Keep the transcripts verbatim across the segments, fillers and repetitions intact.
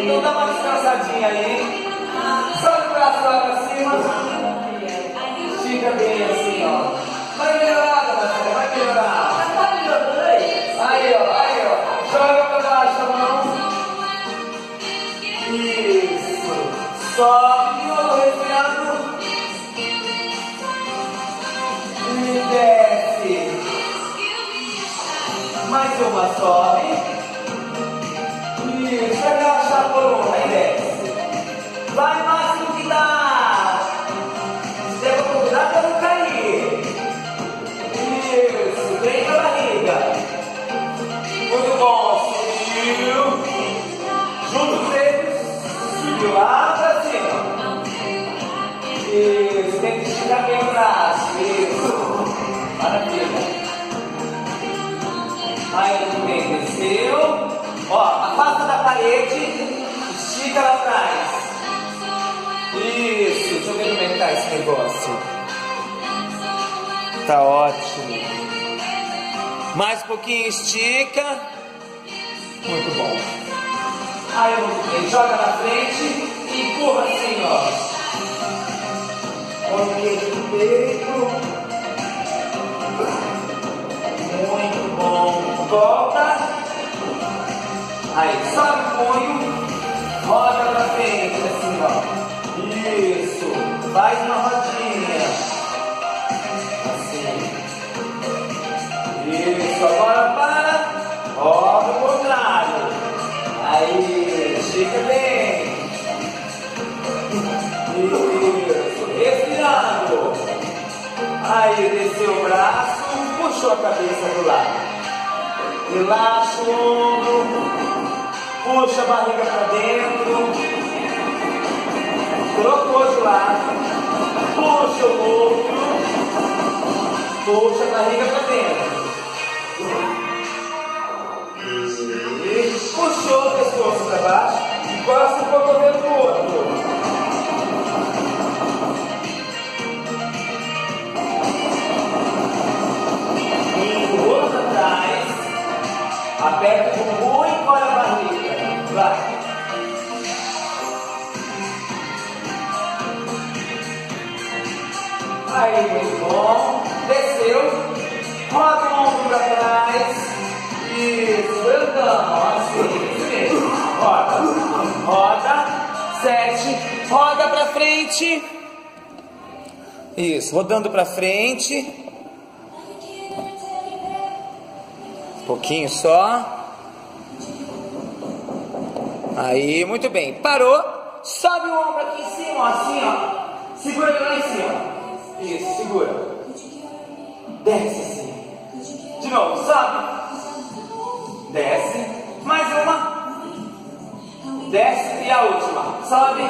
Então dá uma descansadinha aí. Só o braço lá pra cima. Estica bem assim, ó. Vai melhorar, galera. Vai melhorar. Aí, ó. Aí, ó. Joga pra baixo a mão. Isso. Sobe o outro respirando. E desce. Mais uma, sobe. Isso, vai relaxar a coluna, aí desce. Vai máximo que dá. Se der pra cuidar, pra não cair. Isso, vem pra barriga. Muito bom, subiu. Junto os dedos, subiu lá pra cima. Isso, tem que esticar bem o braço. Isso, maravilha. Aí tudo bem, desceu. Ó, afasta da parede, estica lá atrás. Isso, deixa eu ver como é que tá esse negócio. Tá ótimo. Mais um pouquinho, estica. Muito bom. Aí eu joga na frente e empurra assim, ó. Olha o peito. Muito bom. Volta. Aí, sobe o punho, roda pra frente, assim, ó. Isso. Faz uma rodinha. Assim. Isso. Agora para. Roda o contrário. Aí, estica bem. Isso. Respirando. Aí, desceu o braço, puxou a cabeça do lado. Relaxa o ombro. Puxa a barriga pra dentro. Coloca o outro lado. Puxa o outro. Puxa a barriga pra dentro. Isso. Puxou o pescoço pra baixo. Encosta o cotovelo pro outro. E o outro atrás. Aperta o bumbum e encolhe a barriga. Vai. Aí, muito bom. Desceu. Roda o ombro pra trás. Isso, andando. Assim, isso mesmo. Roda. Roda. Sete. Roda pra frente. Isso, rodando pra frente. Um pouquinho só. Aí, muito bem. Parou. Sobe o ombro aqui em cima, ó, assim, ó. Segura ele lá em cima. Isso, segura. Desce assim. De novo, sobe. Desce. Mais uma. Desce e a última. Sobe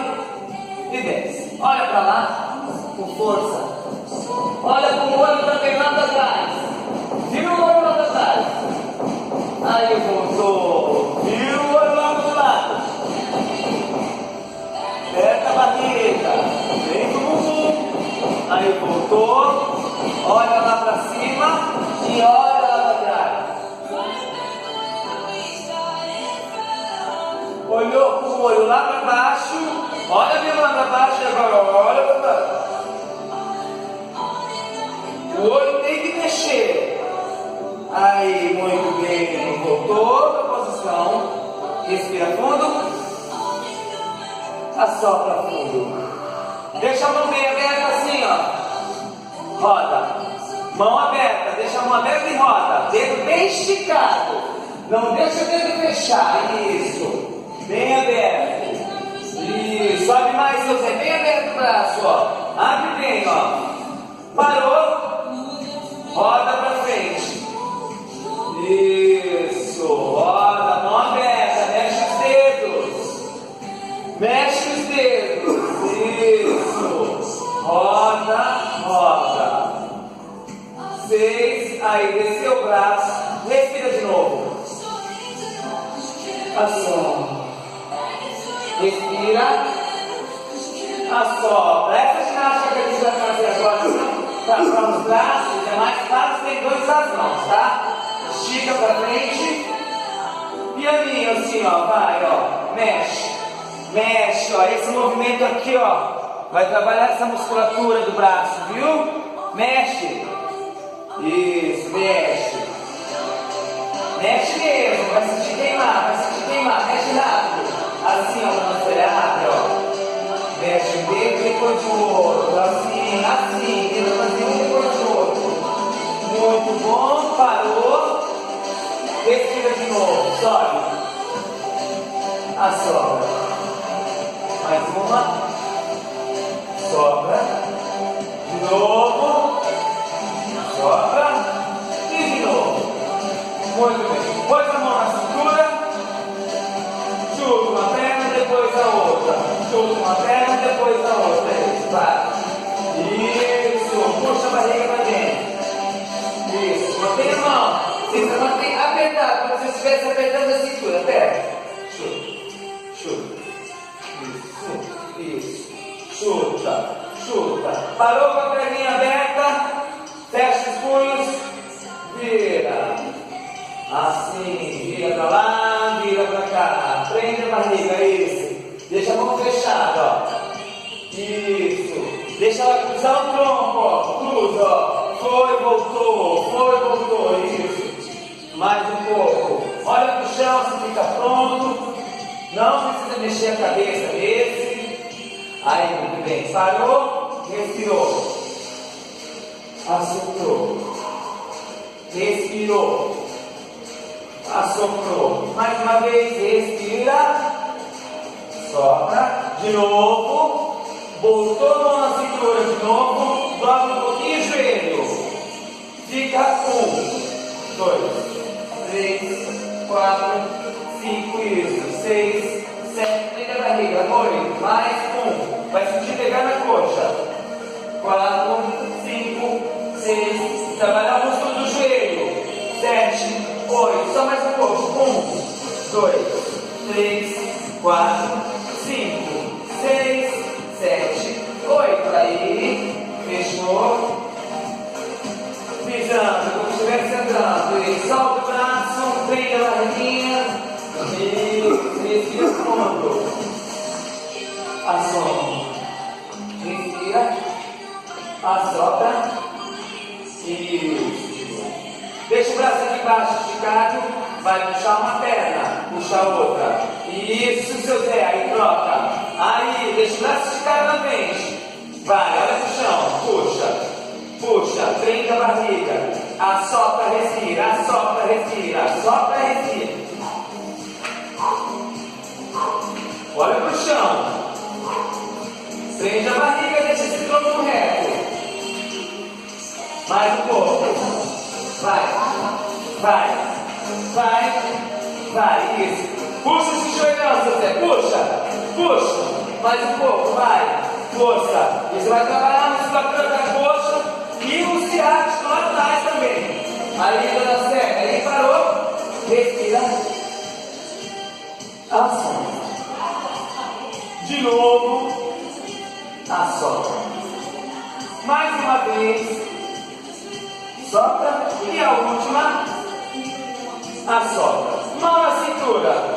e desce. Olha pra lá com força. Olha com o olho também lá pra trás. Vira o olho lá pra trás. Aí, voltou. Viu? Aperta a barriga, vem pro bumbum. Aí voltou, olha lá pra cima e olha lá pra trás. Olhou com o olho lá pra baixo, olha mesmo lá pra baixo e agora olha pra baixo. O olho tem que mexer. Aí, muito bem, voltou pra posição, respira fundo. Assopra fundo. Deixa a mão bem aberta assim, ó. Roda. Mão aberta. Deixa a mão aberta e roda. Dedo bem esticado. Não deixa o dedo fechar. Isso. Bem aberto. Isso. Sobe mais, José. Bem aberto o braço, ó. Abre bem, ó. Parou. Roda pra frente. Isso. Roda. Mão aberta. Mexe os dedos. Mexe. Isso. Roda, roda. Seis. Aí, desceu o braço. Respira de novo. Assopra. Respira. Assopra. Essa ginástica que a gente vai fazer agora para os braços é mais fácil. Tem dois as mãos, tá? Estica pra frente. E a minha, assim, ó. Vai, ó. Mexe. Mexe, ó, esse movimento aqui, ó, vai trabalhar essa musculatura do braço, viu? Mexe. Isso, mexe. Mexe mesmo, vai sentir queimar, vai sentir queimar, mexe rápido. Assim, ó, pra não ser rápido, ó. Mexe um dedo depois do outro, assim, assim, tenta fazer um depois do outro. Muito bom, parou. Respira de novo, sobe. A sobra. Mais uma, sobra, de novo, sobra e de novo. Muito bem, pôs a mão na cintura, chuta uma perna, depois a outra, chuta uma perna, depois a outra. Isso, vai. Isso, puxa a barriga para dentro. Isso, mantém a mão, você mantém apertado, como se estivesse apertando a cintura, aperta, chuta, chuta. Isso, chuta, chuta, parou com a perninha aberta, fecha os punhos, vira, assim, vira pra lá, vira pra cá, prende a barriga, isso, deixa a mão fechada, ó, isso, deixa ela cruzar o tronco, ó, cruza, ó, foi, voltou, foi, voltou, isso, mais um pouco, olha pro chão se fica pronto, não precisa mexer a cabeça, esse. Aí, muito bem, parou, respirou, assoprou, respirou, assoprou, mais uma vez, respira, sopra, de novo, botou a mão na cintura de novo, dobra um pouquinho o joelho, fica um, dois, três, quatro, cinco, isso, seis, sete, vem da barriga, oito, mais um. Vai sentir pegar na coxa. Quatro, cinco, seis. Trabalhar o músculo do joelho. Sete, oito. Só mais um pouco. Um, dois, três, quatro, cinco, seis, sete, oito. Aí, fechou. Pisando, como estiver sentando. E solta o braço, treina a barriguinha. E respira fundo. Assombra. Assopra. Isso. Deixa o braço aqui embaixo esticado. Vai puxar uma perna, puxar a outra. Isso, seu Zé. Aí troca. Aí, deixa o braço esticado na frente. Vai, olha pro chão. Puxa, puxa. Prende a barriga. Assopra, respira. Assopra, respira. Assopra, respira. Olha pro chão. Prende a barriga. Deixa esse tronco reto. Mais um pouco. Vai, vai, vai, vai. Isso. Puxa esse joelhão, seu Zé. Puxa, puxa. Mais um pouco, vai. Força. Isso vai trabalhar a musculatura da coxa e o ciático lá atrás também. A língua da cerca. Ele parou. Respira. Assopra. De novo. Assopra. Mais uma vez. Sopra e a última, assopra. Mão na cintura.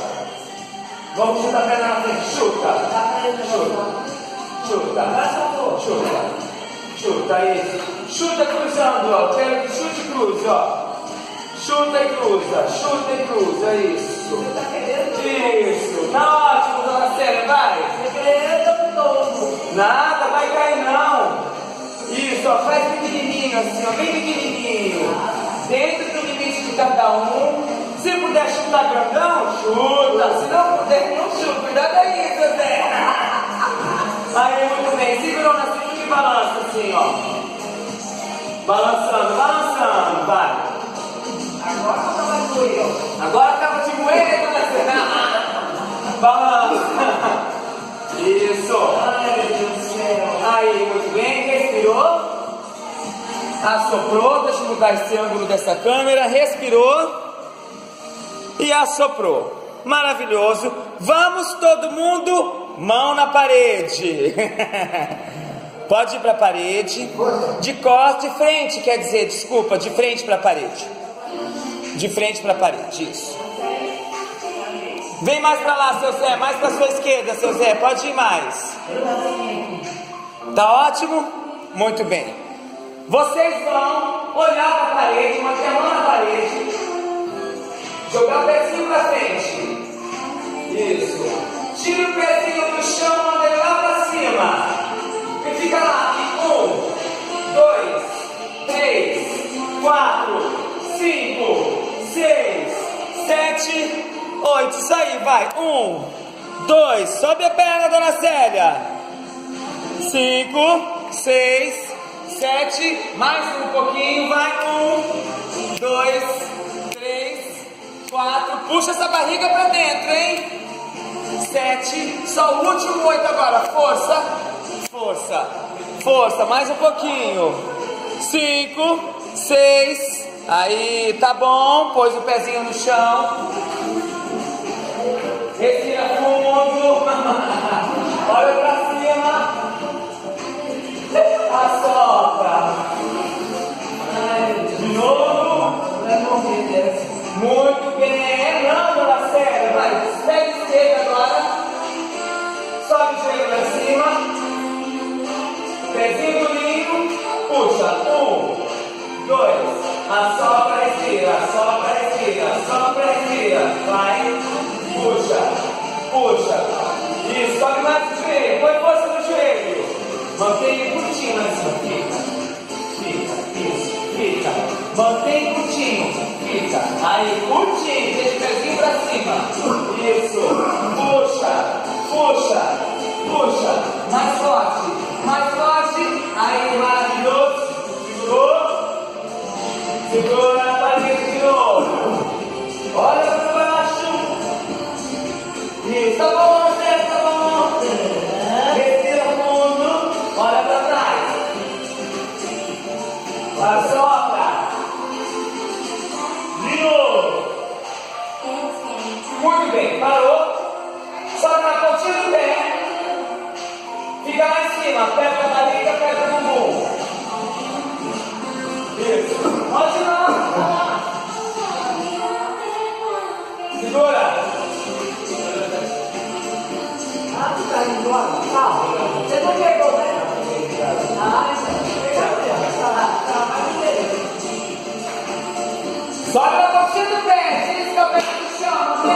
Vamos chutar a perna na frente. Chuta, chuta, chuta, chuta, chuta, isso. Chuta cruzando, ó. Pega, chute e cruza, ó. Chuta e cruza, chuta e cruza, isso. Isso. Tá ótimo, dona Célia, vai. Nada, vai cair não. Isso, ó, faz pequenininho assim, ó, bem pequenininho. Dentro do limite de cada um. Se puder chutar grandão, chuta. Se não puder, não chuta. Cuidado aí, seu Zé. Aí, muito bem. Segurou na cintura e balança assim, ó. Balançando, balançando, vai. Agora acaba de moer, ó. Agora acaba de moer, dona Célia. Balança. Isso. Ai, meu Deus do céu. Aí, muito bem. Respirou, assoprou, deixa eu mudar esse ângulo dessa câmera, respirou e assoprou. Maravilhoso. Vamos todo mundo, mão na parede. Pode ir para a parede, de costas, de frente, quer dizer, desculpa, de frente para a parede. De frente para a parede, isso. Vem mais pra lá, seu Zé, mais pra sua esquerda, seu Zé, pode ir mais. Tá ótimo? Muito bem. Vocês vão olhar pra parede, manter a mão na parede, jogar o pezinho pra frente. Isso. Tira o pezinho do chão, manda ele lá pra cima. E fica lá. Um, dois, três, quatro, cinco, seis, sete, oito. Isso aí, vai. Um, dois. Sobe a perna, dona Célia. Cinco, seis, sete. Mais um pouquinho, vai. Um, dois, três, quatro. Puxa essa barriga pra dentro, hein? Sete, só o último oito agora, força, força, força, mais um pouquinho, cinco, seis, aí, tá bom, pôs o pezinho no chão, respira fundo, olha pra cima, a solta, de novo, muito bem, não, dona Célia, vai, segue agora, sobe o joelho para cima, pezinho lindo, puxa, um, dois, assopra, respira, assopra, respira, assopra, respira, vai, puxa, puxa, isso, sobe mais o joelho, põe força no joelho, mantém curtinho assim, fica, fica, isso, fica, mantém curtinho, fica, aí, curtinho, deixa o pezinho para cima, isso, puxa, puxa, puxa, mais forte, mais forte, aí maravilhoso, segurou, segurou na parede de novo, olha para baixo, isso, tá bom, né, tá bom, respira fundo, olha para trás, agora sopra, de novo. Muito bem, parou, sobe na pontinha do pé, fica lá em cima, pega a barriga, pega no bumbum. Isso, pode ir lá, segura. Ah, tu tá indo lá, calma, você não pegou, né? Ah, isso aqui, tá lá, tá lá, mais um dedo. Sobe na pontinha do pé, se eles estão pegando. Lá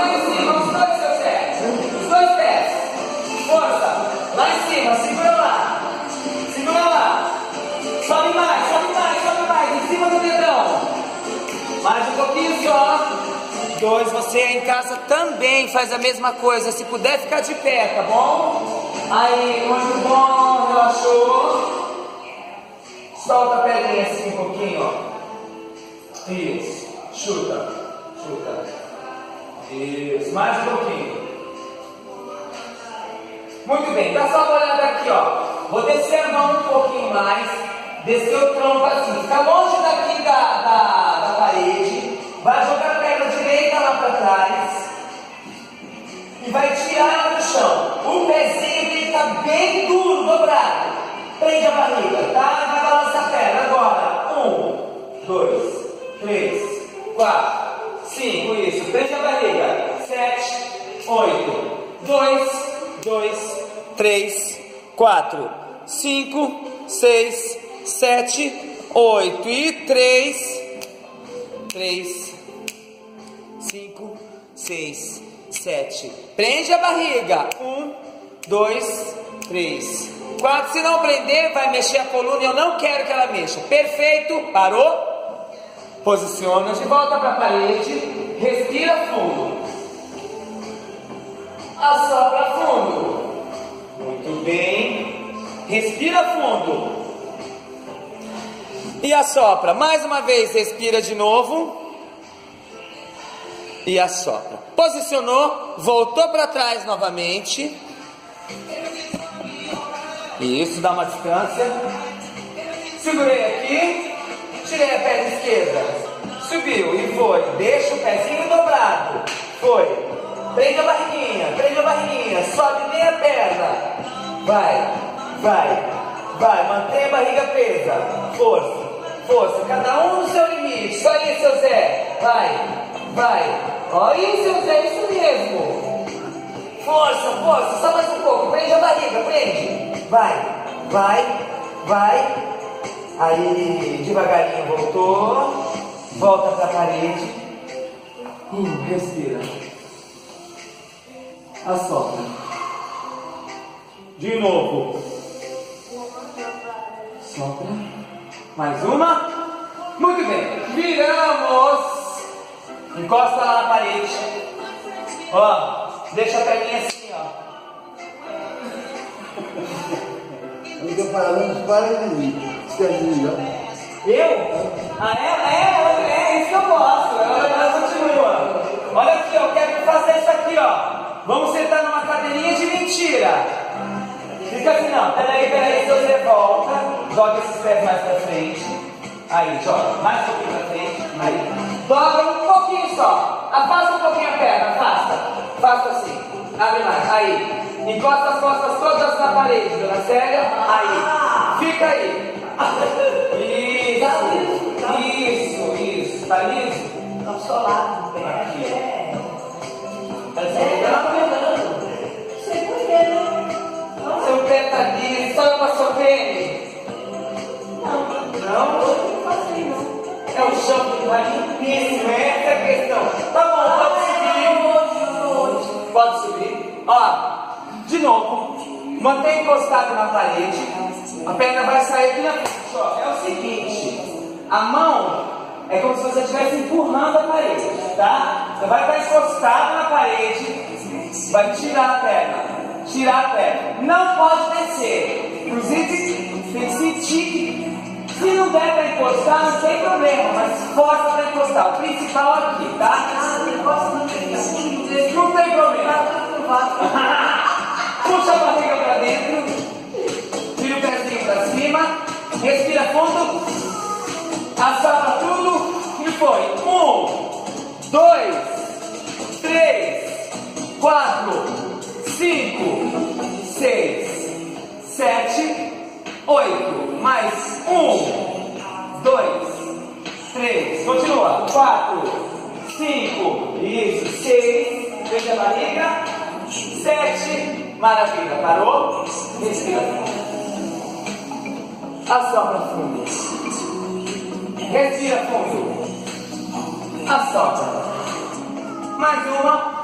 em cima, os dois, seu Zé. Os dois pés. Força. Lá em cima, segura lá. Segura lá. Sobe mais, sobe mais, sobe mais. Em cima do dedão. Mais um pouquinho só. Dois, você aí em casa também faz a mesma coisa. Se puder, ficar de pé, tá bom? Aí, muito bom, relaxou. Solta a perninha assim um pouquinho, ó. Isso. Chuta, chuta. Isso, mais um pouquinho. Muito bem, dá só uma olhada aqui, ó. Vou descer a mão um pouquinho mais. Descer o tronco assim. Fica longe daqui da, da, da parede. Vai jogar a perna direita lá pra trás. E vai tirar ela do chão. O pezinho dele tá bem duro, dobrado. Prende a barriga, tá? Vai balançar a perna agora. Um, dois, três, quatro. Cinco, isso, prende a barriga, sete, oito, dois, dois, três, quatro, cinco, seis, sete, oito e três, três, cinco, seis, sete, prende a barriga, um, dois, três, quatro, se não prender vai mexer a coluna e eu não quero que ela mexa, perfeito, parou? Posiciona de volta para a parede, respira fundo, assopra fundo, muito bem, respira fundo, e assopra, mais uma vez, respira de novo, e assopra, posicionou, voltou para trás novamente, isso, dá uma distância, segurei aqui, tirei a perna esquerda, subiu e foi, deixa o pezinho dobrado, foi, prende a barriguinha, prende a barriguinha, sobe meia perna, vai, vai, vai, mantém a barriga presa, força, força, cada um no seu limite, só isso, seu Zé, vai, vai, olha isso, seu Zé, isso mesmo, Força, força, só mais um pouco. Prende a barriga, prende. Vai, vai, vai. Aí, devagarinho, voltou. Volta pra parede. Hum, respira. Assopra. De novo. Sopra. Mais uma. Muito bem. Viramos. Encosta lá na parede. Ó. Deixa a perninha assim, ó. Eu estou falando para de mim. Você é lindo, ó. Eu? Ah, é? É, é isso que eu gosto. Ela continua. Olha aqui, ó. Eu quero fazer isso aqui, ó. Vamos sentar numa cadeirinha de mentira. Fica assim, não. Peraí, peraí. Então você volta. Joga esses pés mais pra frente. Aí, joga. Mais um pouquinho pra frente. Aí. Dobra um pouquinho só. Afasta um pouquinho a perna. Afasta. Faça assim, abre mais, aí, encosta as costas todas na parede, dona Célia, aí, fica aí, isso, isso, isso, tá liso? Tá solado, aqui, tá solado, seu pé tá liso, só eu passo tênis? Não, não, não passei não, é o chão que vai limpíssimo, essa é a questão, tá bom, tá bom. Pode subir, ó, de novo, mantém encostado na parede, a perna vai sair aqui na frente, ó, é o seguinte, a mão é como se você estivesse empurrando a parede, tá? Você vai estar encostado na parede, vai tirar a perna, tirar a perna, não pode descer, inclusive tem que sentir, se não der para encostar, não tem problema, mas força para encostar, o principal aqui, tá? Não tem problema. Puxa a barriga para dentro. Tira o pezinho para cima. Respira fundo. Assopra tudo. E foi. Um, dois, três, quatro, cinco, seis, sete, oito. Mais um, dois, três. Continua. Quatro, cinco, isso, seis. Veja a barriga. Sete. Maravilha. Parou. Respira. Assopra fundo. Respira fundo. Assopra. Mais uma.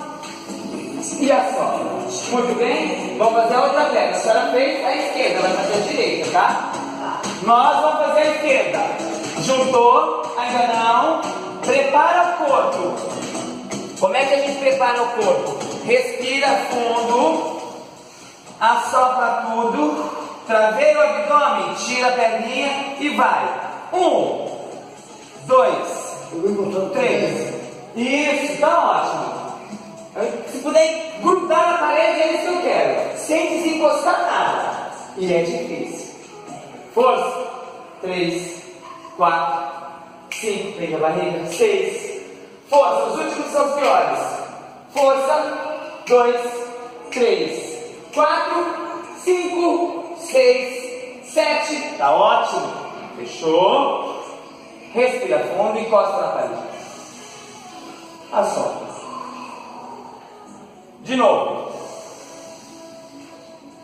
E assopra. Muito bem. Vamos fazer a outra perna. A senhora fez a esquerda. Vai fazer a direita, tá? Nós vamos fazer a esquerda. Juntou. Ainda não. Prepara o corpo. Como é que a gente prepara o corpo? Respira fundo, assopra tudo, traveira o abdômen, tira a perninha e vai. Um, dois, três. Isso, tá ótimo. Se puder grudar na parede, é isso que eu quero. Sem desencostar nada. E é difícil. Força. Três, quatro, cinco, pega a barriga, seis. Força, os últimos são os piores. Força, dois, três, quatro, cinco, seis, sete. Tá ótimo. Fechou. Respira fundo e encosta na parede. Assopra. De novo.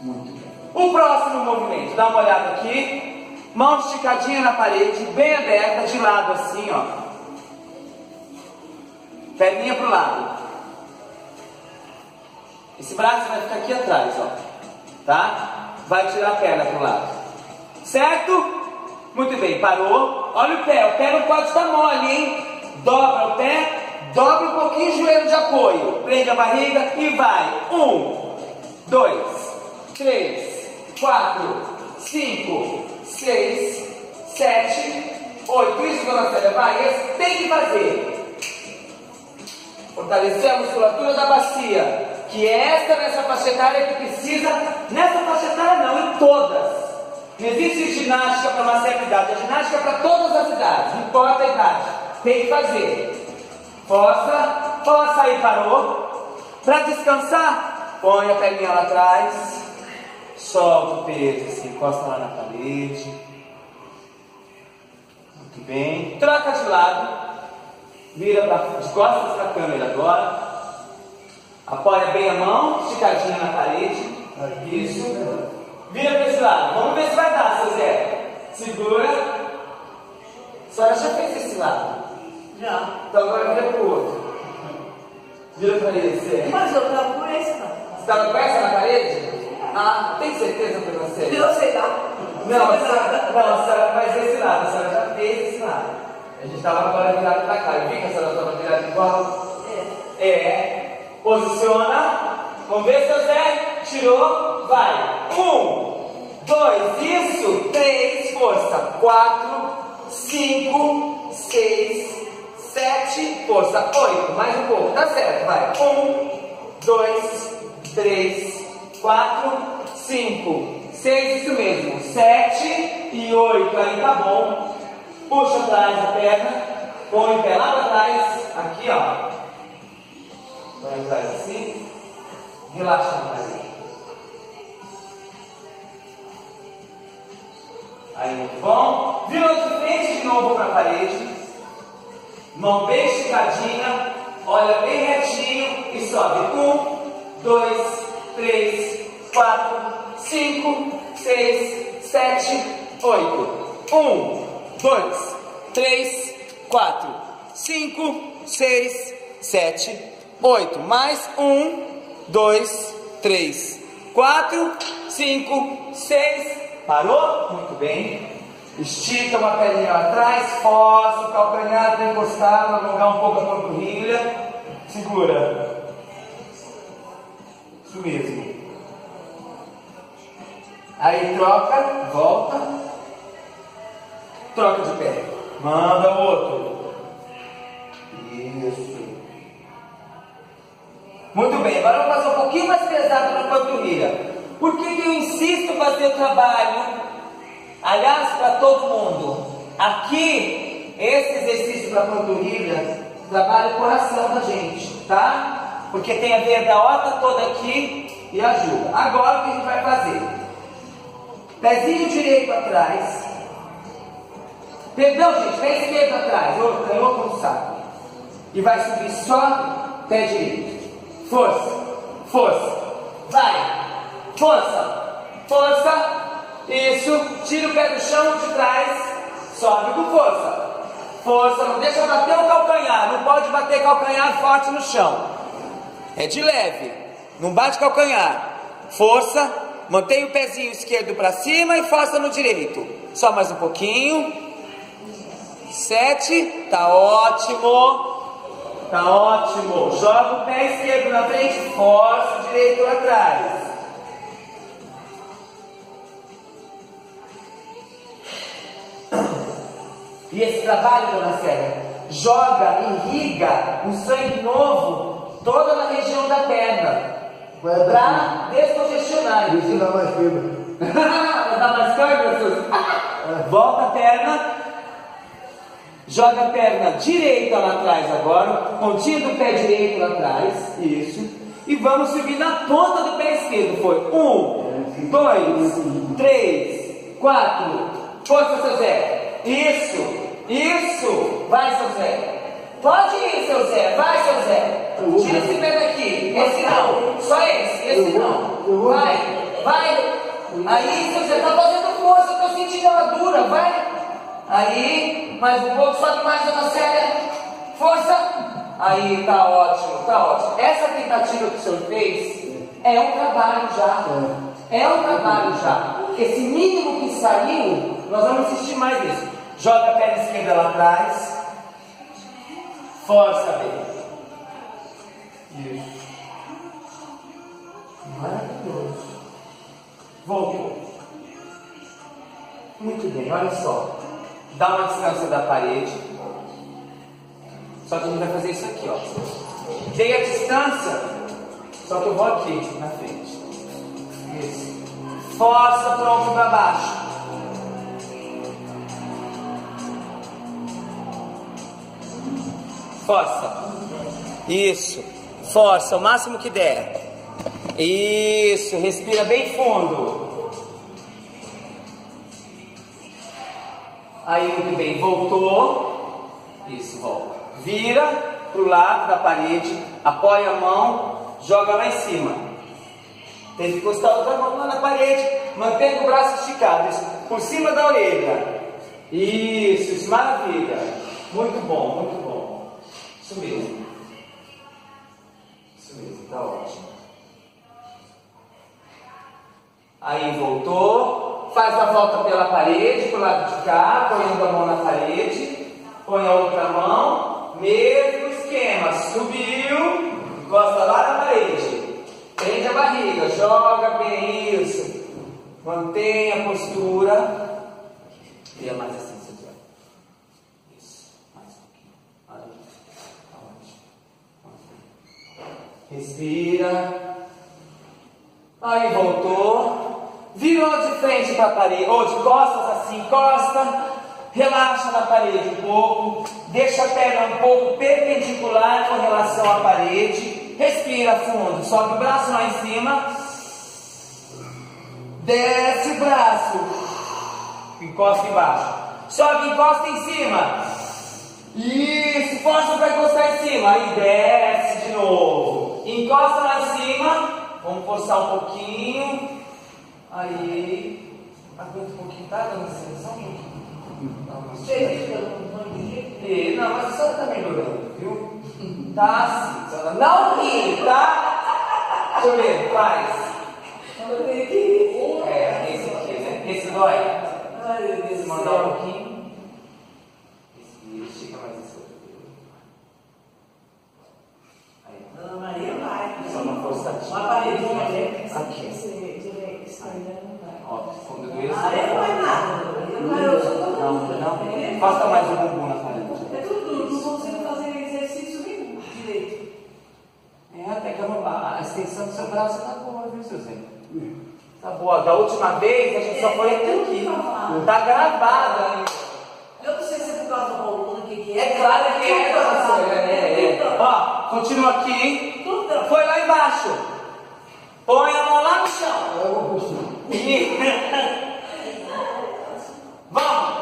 Muito bem. O próximo movimento. Dá uma olhada aqui. Mão esticadinha na parede, bem aberta, de lado assim, ó. Perninha pro lado. Esse braço vai ficar aqui atrás, ó. Tá? Vai tirar a perna pro lado. Certo? Muito bem, parou. Olha o pé, o pé não pode estar mole, hein? Dobra o pé, dobra um pouquinho o joelho de apoio. Prende a barriga e vai. Um, dois, três, quatro, cinco, seis, sete, oito. Isso, dona Célia, vai. Esse tem que fazer. Fortalecer a musculatura da bacia, que esta nessa faixa etária que precisa, nessa faixa etária não, em todas. Não existe ginástica para uma certa idade, é ginástica para todas as idades, não importa a idade, tem que fazer. Força, força aí, parou. Para descansar, põe a perninha lá atrás, solta o peso, se encosta lá na parede. Muito bem, troca de lado. Vira para as costas da câmera agora. Apoia bem a mão, esticadinha na parede. Isso. Vira para esse lado. Vamos ver se vai dar, seu Zé. Segura. A senhora já fez esse lado? Já. Então agora vira para o outro. Vira para ele, Zé. Mas eu não por esse não. Você está com essa na parede? Ah, tem certeza que você? Eu sei lá. Não, a senhora, não, a senhora faz esse lado. A senhora já fez esse lado. A gente estava agora virado para cá. Eu vi que a senhora estava virada igual. É. É. Posiciona, vamos ver, seu Zé, tirou, vai, um, dois, isso, três, força, quatro, cinco, seis, sete, força, oito, mais um pouco, tá certo, vai, um, dois, três, quatro, cinco, seis, isso mesmo, sete e oito, aí tá bom, puxa atrás a perna, põe o pé lá pra trás, aqui ó, vai usar assim, relaxa mais. Aí, muito bom. Vira de frente de novo para a parede. Mão bem esticadinha. Olha bem retinho e sobe. Um, dois, três, quatro, cinco, seis, sete, oito. Um, dois, três, quatro, cinco, seis, sete, oito, mais um, dois, três, quatro, cinco, seis, parou? Muito bem. Estica uma perninha lá atrás, força o calcanhar para encostar, alongar um pouco a panturrilha. Segura. Isso mesmo. Aí troca, volta. Troca de pé. Manda o outro. Isso. Muito bem, agora vamos passar um pouquinho mais pesado para a panturrilha. Por que eu insisto em fazer o trabalho? Aliás, para todo mundo. Aqui, esse exercício para a panturrilha trabalha o coração da gente, tá? Porque tem a veia da aorta toda aqui e ajuda. Agora o que a gente vai fazer? Pezinho direito para trás. Perdão, gente, pé esquerdo para trás. Outro, é outro no saco. E vai subir só pé direito. Força, força, vai, força, força, isso, tira o pé do chão de trás, sobe com força, força, não deixa bater o calcanhar, não pode bater calcanhar forte no chão, é de leve, não bate calcanhar, força, mantém o pezinho esquerdo para cima e força no direito, só mais um pouquinho, sete, tá ótimo. Tá ótimo. Joga o pé esquerdo na frente, força o direito lá atrás. E esse trabalho, dona Célia, joga, irriga o sangue novo toda na região da perna. Pra descongestionar. Isso dá mais fibra. Dá mais fibra, Jesus? Volta a perna. Joga a perna direita lá atrás agora, pontinha do pé direito lá atrás, isso. E vamos subir na ponta do pé esquerdo, foi. Um, dois, três, quatro, força, seu Zé. Isso, isso, vai, seu Zé. Pode ir, seu Zé, vai, seu Zé. Tira esse pé daqui, esse não, só esse, esse não. Vai, vai. Aí, seu Zé, tá fazendo força, eu tô sentindo ela dura, vai. Aí, mais um pouco, sobe mais, dona Célia. Força. Aí, tá ótimo, tá ótimo. Essa tentativa que o senhor fez é um trabalho já. É um trabalho já. Esse mínimo que saiu, nós vamos assistir mais isso. Joga a perna esquerda lá atrás. Força, bem. Isso. Maravilhoso. Voltou. Muito bem, olha só. Dá uma distância da parede. Só que a gente vai fazer isso aqui, ó. Dei a distância, só que eu vou aqui, na frente. Isso. Força o tronco para baixo. Força. Isso. Força, o máximo que der. Isso. Respira bem fundo. Aí, muito bem, voltou, isso, volta, vira para o lado da parede, apoia a mão, joga lá em cima. Tem que encostar o tronco lá na parede, mantendo o braço esticado, isso, por cima da orelha. Isso, isso, maravilha. Muito bom, muito bom. Isso mesmo. Isso mesmo, tá ótimo. Aí voltou, faz a volta pela parede, para o lado de cá, põe a mão na parede, põe a outra mão, mesmo esquema, subiu, encosta lá na parede, prende a barriga, joga bem isso, mantém a postura, cria mais assim, se quiser. Isso, mais um pouquinho, tá ótimo, respira, aí voltou. Virou de frente para a parede, ou de costas assim, encosta, relaxa na parede um pouco, deixa a perna um pouco perpendicular com relação à parede, respira fundo, sobe o braço lá em cima, desce o braço, encosta embaixo, sobe, encosta em cima, isso, força para encostar em cima, aí desce de novo, encosta lá em cima, vamos forçar um pouquinho, aí, aguenta um pouquinho, tá? Dando só um pouquinho. Cheio de não, mas a senhora tá melhorando, viu? Tá assim, senhora não ri, tá? Deixa eu ver, faz. É, esse aqui, esse dói. Esse mandar um pouquinho. Esse estica mais esse outro. Aí, Ana Maria vai. Só uma forçadinha. Uma parede, aqui. Ó, fundo do isso. Ah, eu não é nada. Não, não. Faça mais um bumbum na parede. É tudo duro, não consigo fazer exercício nenhum direito. É, até que a extensão do seu braço tá boa, viu, seu Zé? Tá boa. Da última vez a gente só foi até aqui. Tá gravada ainda. Eu não sei se é por causa da coluna que é. É claro que é, professora. Ó, continua aqui. Foi lá embaixo. Põe a mão lá no chão. Vamos.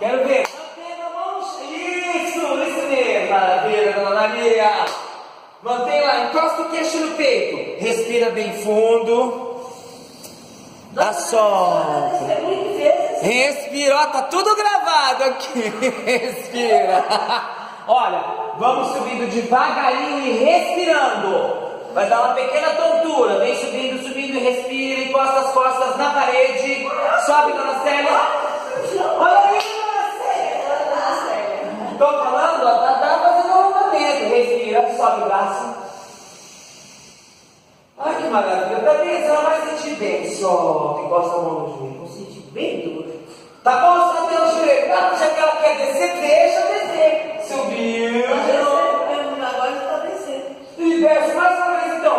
Quero ver. Mantém a mão no chão. Isso, isso mesmo. Maravilha, dona Maria. Mantém lá. Encosta o queixo no peito. Respira bem fundo. Dá solta. Respira. Ó, tá tudo gravado aqui. Respira. Olha, vamos subindo devagarinho e respirando. Vai dar uma pequena tontura, vem subindo, subindo, respira, encosta as costas na parede, sobe, dona Célia. Olha aí, dona Célia. Estou falando, ó, tá, tá fazendo um alongamento. Respira, sobe o braço. Ai, que maravilha. Também você não vai sentir bem. Solta, encosta a mão no joelho. Não senti bem dor. Tá bom, só pelo joelho. Ah, já que ela quer descer, deixa descer. Subiu, de novo. Agora está descendo. E desce mais uma vez.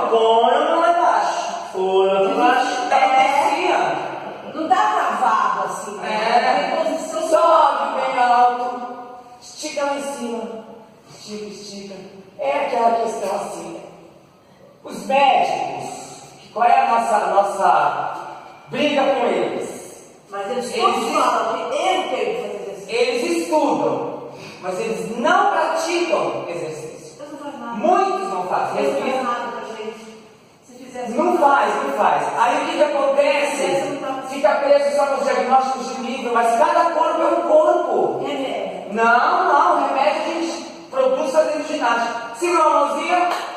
Põe a mão lá embaixo. Põe a mão lá embaixo. É. Não dá travado assim. Né? É. Tem posição. Sobe bem alto. Estica lá em cima. Estica, estica. É aquela questão assim. Os médicos, qual é a nossa, nossa briga com eles? Mas eles, eles falam que eu tenho que fazer exercício. Eles estudam, mas eles não praticam exercício. Não faz nada. Muitos não fazem. Eles não fazem. Não faz, não faz. Aí o que, que acontece? Fica preso só nos diagnósticos de nível, mas cada corpo é um corpo. Remédio. Não, não, remédio a gente produz fazendo ginástica. Cirurgia,